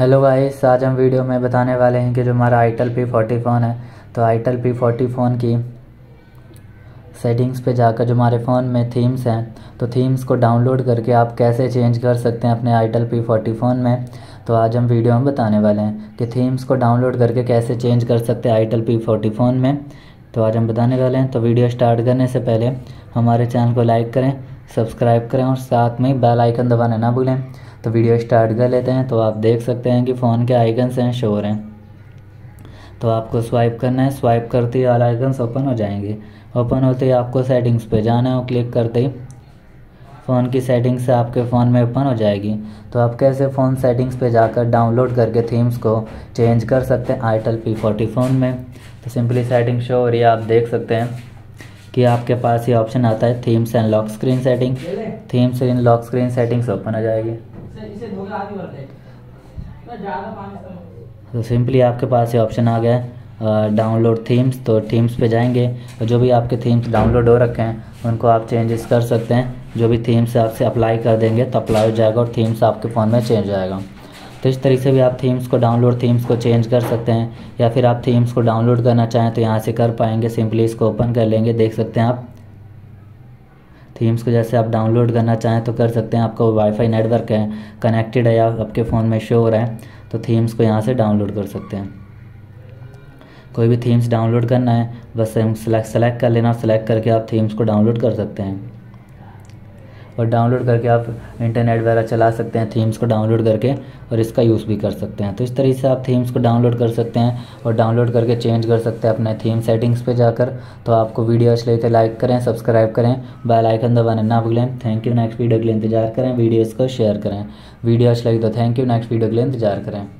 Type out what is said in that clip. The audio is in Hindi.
हेलो गाइस, आज हम वीडियो में बताने वाले हैं कि जो हमारा आईटेल P40 फ़ोन है तो आईटेल P40 फ़ोन की सेटिंग्स पे जाकर जो हमारे फ़ोन में थीम्स हैं तो थीम्स को डाउनलोड करके आप कैसे चेंज कर सकते हैं अपने आईटेल P40 फ़ोन में। तो आज हम वीडियो में बताने वाले हैं कि थीम्स को डाउनलोड करके कैसे चेंज कर सकते हैं आईटेल P40 फ़ोन में। तो आज हम बताने वाले हैं। तो वीडियो स्टार्ट करने से पहले हमारे चैनल को लाइक करें, सब्सक्राइब करें और साथ में बेल आइकन दबाना ना भूलें। तो वीडियो स्टार्ट कर लेते हैं। तो आप देख सकते हैं कि फ़ोन के आइकन्स हैं, शो हो रहे हैं। तो आपको स्वाइप करना है, स्वाइप करते ही ऑल आइकन्स ओपन हो जाएंगे। ओपन होते ही आपको सेटिंग्स पे जाना है और क्लिक करते ही फ़ोन की सेटिंग्स आपके फ़ोन में ओपन हो जाएगी। तो आप कैसे फ़ोन सेटिंग्स पे जाकर डाउनलोड करके थीम्स को चेंज कर सकते हैं आईटेल P40 फ़ोन में। तो सिंपली सेटिंग शो हो रही है, आप देख सकते हैं कि आपके पास ये ऑप्शन आता है themes and lock screen setting. Themes and lock screen settings open हो जाएगी। तो सिंपली आपके पास ये ऑप्शन आ गया है डाउनलोड थीम्स। तो थीम्स पे जाएंगे और जो भी आपके थीम्स डाउनलोड हो रखे हैं उनको आप चेंजेस कर सकते हैं। जो भी थीम्स आपसे अप्लाई कर देंगे तो अप्लाई हो जाएगा और थीम्स आपके फ़ोन में चेंज हो जाएगा। तो इस तरीके से भी आप थीम्स को डाउनलोड, थीम्स को चेंज कर सकते हैं। या फिर आप थीम्स को डाउनलोड करना चाहें तो यहाँ से कर पाएंगे। सिंपली इसको ओपन कर लेंगे, देख सकते हैं आप थीम्स को जैसे आप डाउनलोड करना चाहें तो कर सकते हैं। आपका वाईफाई नेटवर्क है, कनेक्टेड है या आपके फ़ोन में शो हो रहा है तो थीम्स को यहाँ से डाउनलोड कर सकते हैं। कोई भी थीम्स डाउनलोड करना है बस सेलेक्ट कर लेना, सेलेक्ट करके आप थीम्स को डाउनलोड कर सकते हैं और डाउनलोड करके आप इंटरनेट वगैरह चला सकते हैं थीम्स को डाउनलोड करके और इसका यूज़ भी कर सकते हैं। तो इस तरीके से आप थीम्स को डाउनलोड कर सकते हैं और डाउनलोड करके चेंज कर सकते हैं अपने थीम सेटिंग्स पे जाकर। तो आपको वीडियो अच्छी लगी तो लाइक करें, सब्सक्राइब करें, बेल आइकन दबाना ना भूलें। Thank you. नेक्स्ट वीडियो के लिए इंतजार करें, वीडियोज़ को शेयर करें। वीडियो अच्छी लगी तो थैंक यू। नेक्स्ट वीडियो के लिए इंतजार करें।